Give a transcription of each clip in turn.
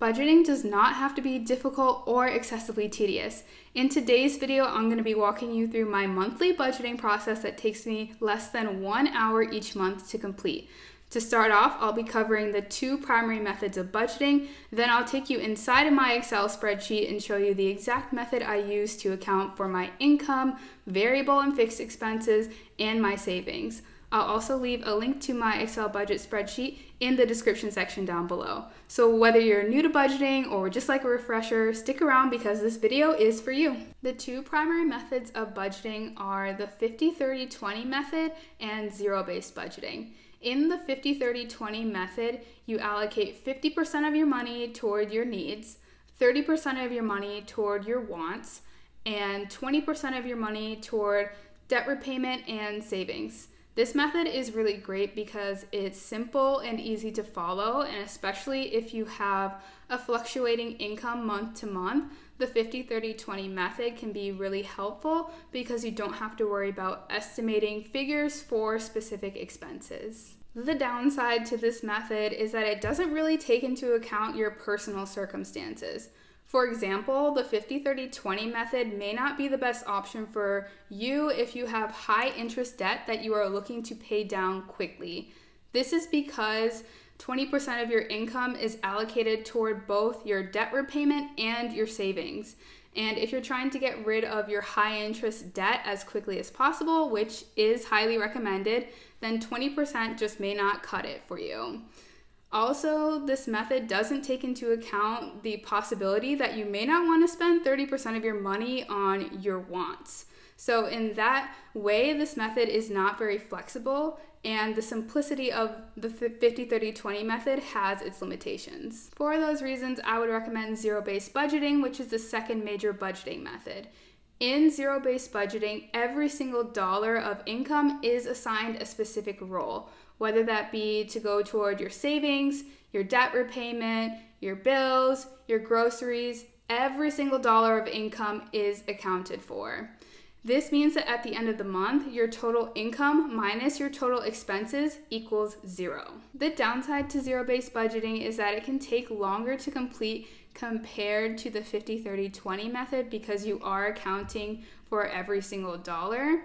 Budgeting does not have to be difficult or excessively tedious. In today's video, I'm going to be walking you through my monthly budgeting process that takes me less than 1 hour each month to complete. To start off, I'll be covering the two primary methods of budgeting, then I'll take you inside of my Excel spreadsheet and show you the exact method I use to account for my income, variable and fixed expenses, and my savings. I'll also leave a link to my Excel budget spreadsheet in the description section down below. So whether you're new to budgeting or just like a refresher, stick around because this video is for you. The two primary methods of budgeting are the 50-30-20 method and zero-based budgeting. In the 50-30-20 method, you allocate 50% of your money toward your needs, 30% of your money toward your wants, and 20% of your money toward debt repayment and savings. This method is really great because it's simple and easy to follow, and especially if you have a fluctuating income month to month, the 50-30-20 method can be really helpful because you don't have to worry about estimating figures for specific expenses. The downside to this method is that it doesn't really take into account your personal circumstances. For example, the 50-30-20 method may not be the best option for you if you have high interest debt that you are looking to pay down quickly. This is because 20% of your income is allocated toward both your debt repayment and your savings. And if you're trying to get rid of your high interest debt as quickly as possible, which is highly recommended, then 20% just may not cut it for you. Also, this method doesn't take into account the possibility that you may not want to spend 30% of your money on your wants. So in that way, this method is not very flexible, and the simplicity of the 50-30-20 method has its limitations. For those reasons, I would recommend zero-based budgeting, which is the second major budgeting method. In zero-based budgeting, every single dollar of income is assigned a specific role, whether that be to go toward your savings, your debt repayment, your bills, your groceries. Every single dollar of income is accounted for. This means that at the end of the month, your total income minus your total expenses equals zero. The downside to zero-based budgeting is that it can take longer to complete compared to the 50-30-20 method because you are accounting for every single dollar.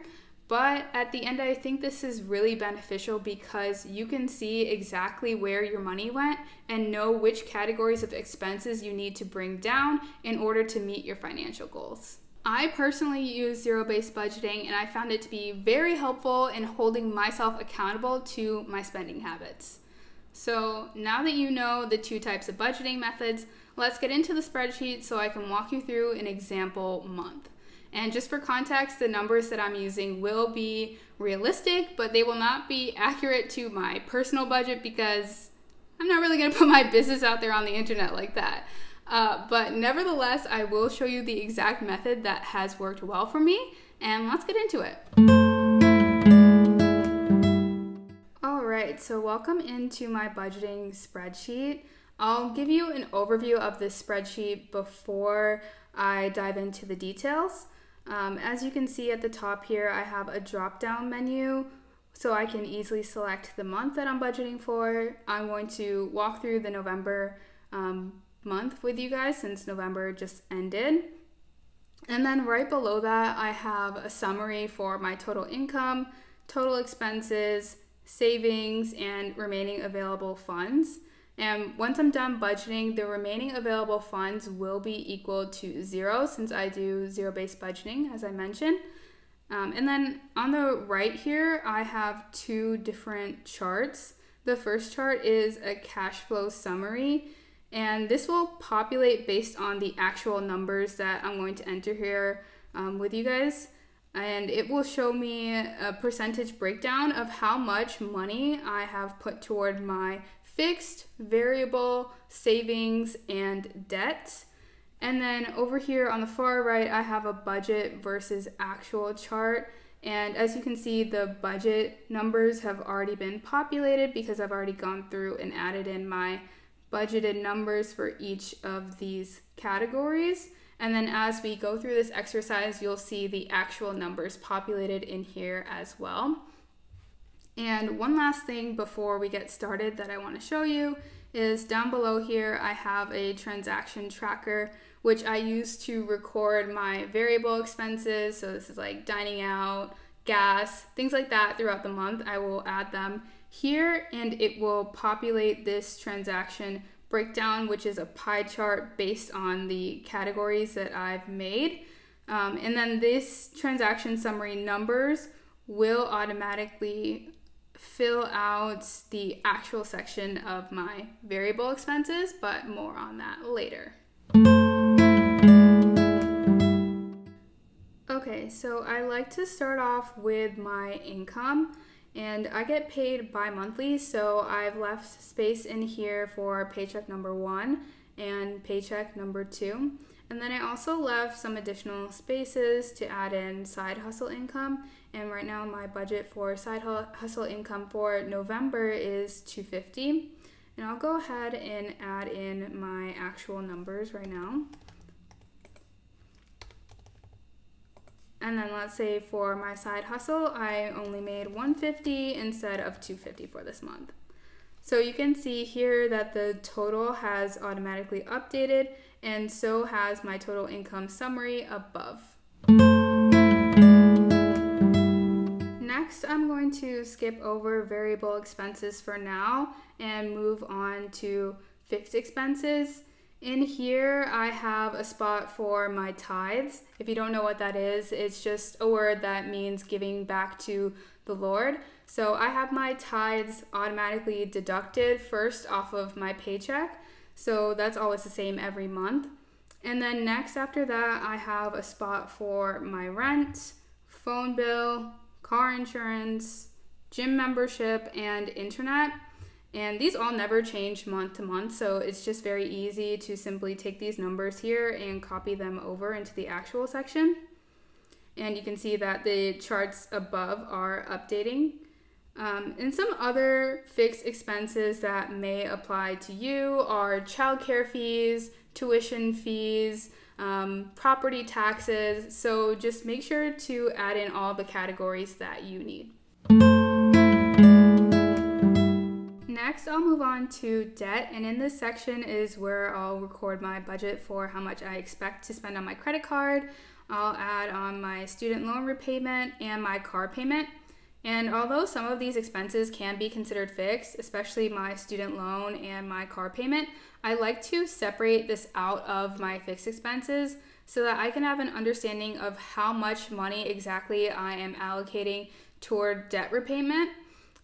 But at the end, I think this is really beneficial because you can see exactly where your money went and know which categories of expenses you need to bring down in order to meet your financial goals. I personally use zero-based budgeting, and I found it to be very helpful in holding myself accountable to my spending habits. So now that you know the two types of budgeting methods, let's get into the spreadsheet so I can walk you through an example month. And just for context, the numbers that I'm using will be realistic, but they will not be accurate to my personal budget because I'm not really going to put my business out there on the internet like that. But nevertheless, I will show you the exact method that has worked well for me, and let's get into it. All right, so welcome into my budgeting spreadsheet. I'll give you an overview of this spreadsheet before I dive into the details. As you can see at the top here, I have a drop-down menu so I can easily select the month that I'm budgeting for. I'm going to walk through the November month with you guys since November just ended. And then right below that, I have a summary for my total income, total expenses, savings, and remaining available funds. And once I'm done budgeting, the remaining available funds will be equal to zero since I do zero-based budgeting, as I mentioned. And then on the right here, I have two different charts. The first chart is a cash flow summary, and this will populate based on the actual numbers that I'm going to enter here with you guys. And it will show me a percentage breakdown of how much money I have put toward my fixed, variable, savings, and debt. And then over here on the far right, I have a budget versus actual chart. And as you can see, the budget numbers have already been populated because I've already gone through and added in my budgeted numbers for each of these categories. And then as we go through this exercise, you'll see the actual numbers populated in here as well. And one last thing before we get started that I want to show you is down below here I have a transaction tracker, which I use to record my variable expenses. So this is like dining out, gas, things like that throughout the month. I will add them here and it will populate this transaction breakdown, which is a pie chart based on the categories that I've made. And then this transaction summary numbers will automatically fill out the actual section of my variable expenses, but more on that later. Okay, so I like to start off with my income, and I get paid bi-monthly, so I've left space in here for paycheck number 1 and paycheck number 2. And then I also left some additional spaces to add in side hustle income. And right now my budget for side hustle income for November is $250. And I'll go ahead and add in my actual numbers right now. And then let's say for my side hustle, I only made $150 instead of $250 for this month. So you can see here that the total has automatically updated, and so has my total income summary above. Next, I'm going to skip over variable expenses for now and move on to fixed expenses. In here, I have a spot for my tithes. If you don't know what that is, it's just a word that means giving back to the Lord. So I have my tithes automatically deducted first off of my paycheck. So that's always the same every month. And then next after that, I have a spot for my rent, phone bill, car insurance, gym membership, and internet. And these all never change month to month, so it's just very easy to simply take these numbers here and copy them over into the actual section. And you can see that the charts above are updating. And some other fixed expenses that may apply to you are childcare fees, tuition fees, property taxes. So just make sure to add in all the categories that you need. Next, I'll move on to debt, and in this section is where I'll record my budget for how much I expect to spend on my credit card. I'll add on my student loan repayment and my car payment. And although some of these expenses can be considered fixed, especially my student loan and my car payment, I like to separate this out of my fixed expenses so that I can have an understanding of how much money exactly I am allocating toward debt repayment.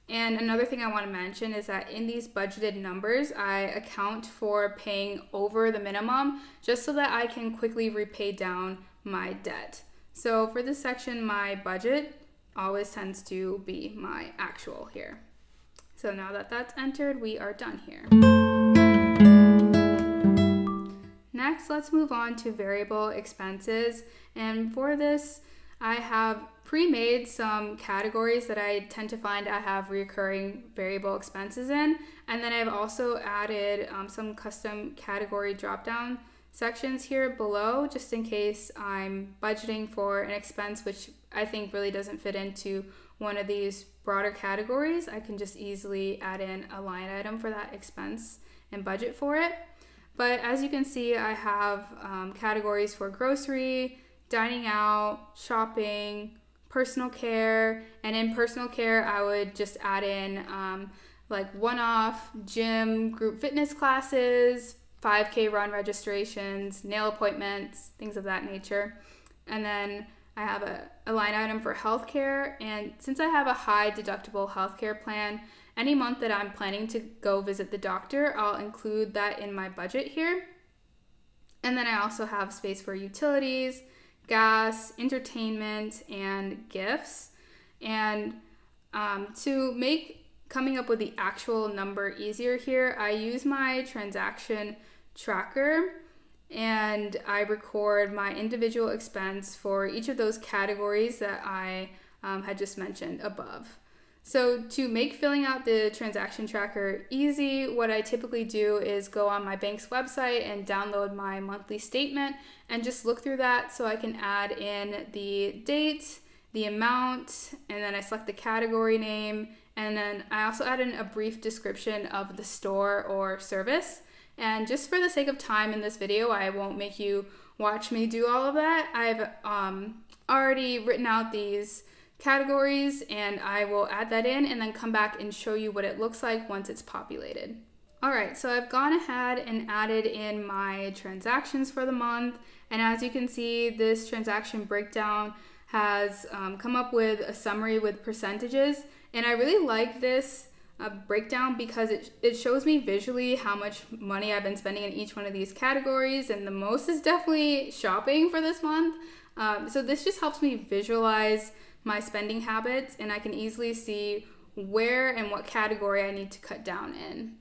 And another thing I want to mention is that in these budgeted numbers, I account for paying over the minimum just so that I can quickly repay down my debt. So for this section, my budget always tends to be my actual here. So now that that's entered, we are done here. Next, let's move on to variable expenses. And for this, I have pre-made some categories that I tend to find I have recurring variable expenses in. And then I've also added some custom category drop-down sections here below, just in case I'm budgeting for an expense which I think really doesn't fit into one of these broader categories. I can just easily add in a line item for that expense and budget for it. But as you can see, I have categories for grocery, dining out, shopping, personal care, and in personal care, I would just add in like one-off gym group fitness classes, 5K run registrations, nail appointments, things of that nature. And then I have a line item for healthcare, and since I have a high deductible healthcare plan, any month that I'm planning to go visit the doctor, I'll include that in my budget here. And then I also have space for utilities, gas, entertainment, and gifts. And to make coming up with the actual number easier here, I use my transaction tracker and I record my individual expense for each of those categories that I had just mentioned above. So to make filling out the transaction tracker easy, what I typically do is go on my bank's website and download my monthly statement and just look through that so I can add in the date, the amount, and then I select the category name And then I also added a brief description of the store or service. And just for the sake of time in this video, I won't make you watch me do all of that. I've already written out these categories and I will add that in and then come back and show you what it looks like once it's populated. All right, so I've gone ahead and added in my transactions for the month. And as you can see, this transaction breakdown has come up with a summary with percentages. And I really like this breakdown because it shows me visually how much money I've been spending in each one of these categories. And the most is definitely shopping for this month. So this just helps me visualize my spending habits, and I can easily see where and what category I need to cut down in.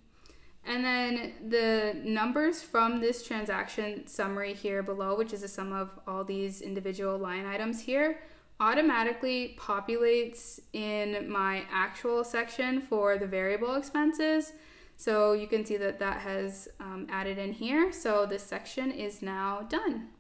And then the numbers from this transaction summary here below, which is a sum of all these individual line items here, automatically populates in my actual section for the variable expenses. So you can see that that has added in here. So this section is now done.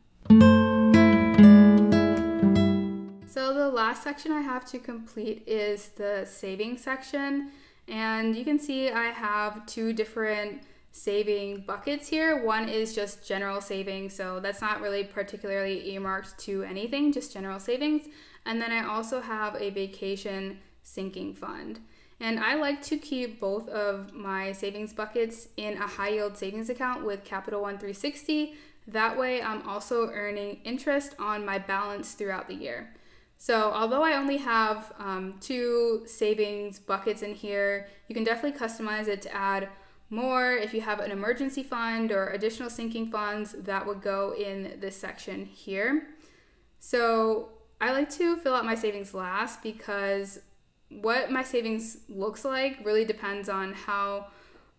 So the last section I have to complete is the saving section. And you can see I have two different saving buckets here. One is just general savings, so that's not really particularly earmarked to anything, just general savings. And then I also have a vacation sinking fund. And I like to keep both of my savings buckets in a high yield savings account with Capital One 360. That way I'm also earning interest on my balance throughout the year. So although I only have two savings buckets in here, you can definitely customize it to add more. If you have an emergency fund or additional sinking funds, that would go in this section here. So I like to fill out my savings last because what my savings looks like really depends on how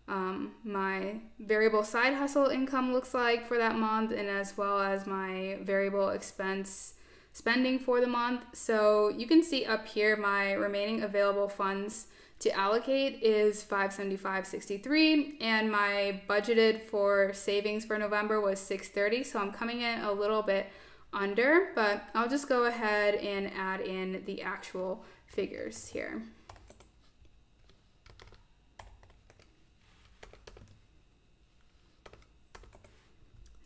my variable side hustle income looks like for that month, and as well as my variable expense spending for the month. So you can see up here my remaining available funds to allocate is $575.63, and my budgeted for savings for November was $630, so I'm coming in a little bit under, but I'll just go ahead and add in the actual figures here.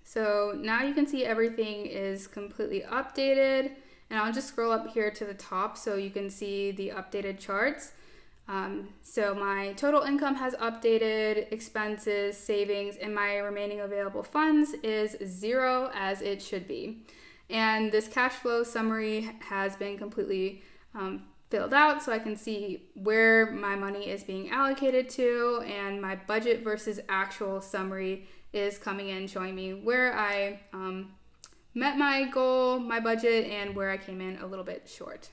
So now you can see everything is completely updated, and I'll just scroll up here to the top so you can see the updated charts. So my total income has updated, expenses, savings, and my remaining available funds is zero, as it should be. And this cash flow summary has been completely filled out, so I can see where my money is being allocated to, and my budget versus actual summary is coming in showing me where I met my goal, my budget, and where I came in a little bit short.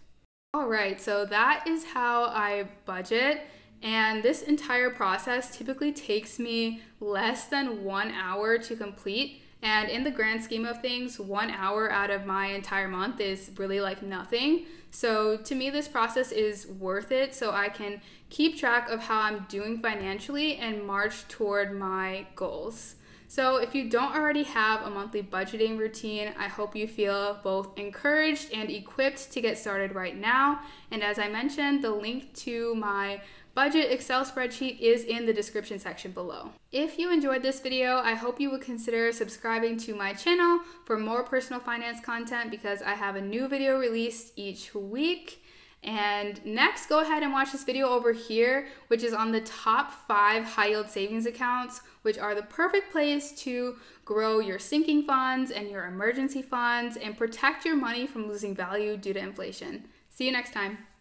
All right, so that is how I budget. And this entire process typically takes me less than 1 hour to complete. And in the grand scheme of things, 1 hour out of my entire month is really like nothing. So to me, this process is worth it so I can keep track of how I'm doing financially and march toward my goals. So if you don't already have a monthly budgeting routine, I hope you feel both encouraged and equipped to get started right now. And as I mentioned, the link to my budget Excel spreadsheet is in the description section below. If you enjoyed this video, I hope you would consider subscribing to my channel for more personal finance content, because I have a new video released each week. And next, go ahead and watch this video over here, which is on the top 5 high yield savings accounts, which are the perfect place to grow your sinking funds and your emergency funds and protect your money from losing value due to inflation. See you next time.